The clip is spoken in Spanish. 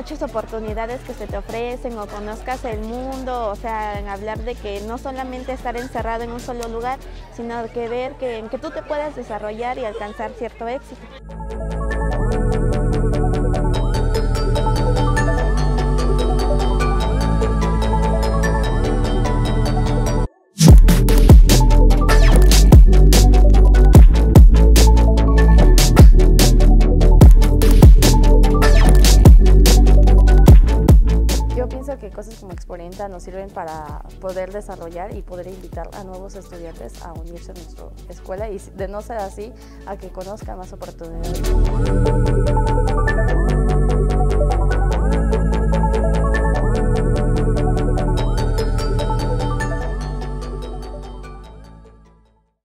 muchas oportunidades que se te ofrecen o conozcas el mundo, o sea, en hablar de que no solamente estar encerrado en un solo lugar, sino que ver que tú te puedas desarrollar y alcanzar cierto éxito. Que cosas como Exporienta nos sirven para poder desarrollar y poder invitar a nuevos estudiantes a unirse a nuestra escuela y, de no ser así, a que conozcan más oportunidades.